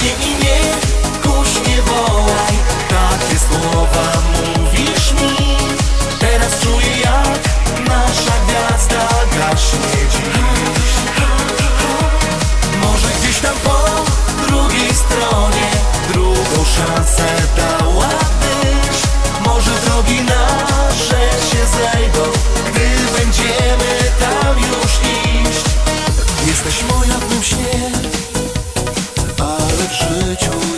Słodkie imię, kuś nie wołaj. Takie słowa mówisz mi. Teraz czuję, jak nasza gwiazda gaśnie dziś. Może gdzieś tam po drugiej stronie drugą szansę dałabyś. Może drogi nasze się zejdą, gdy będziemy tam już iść. Jesteś moja w mym śnie, ale w życiu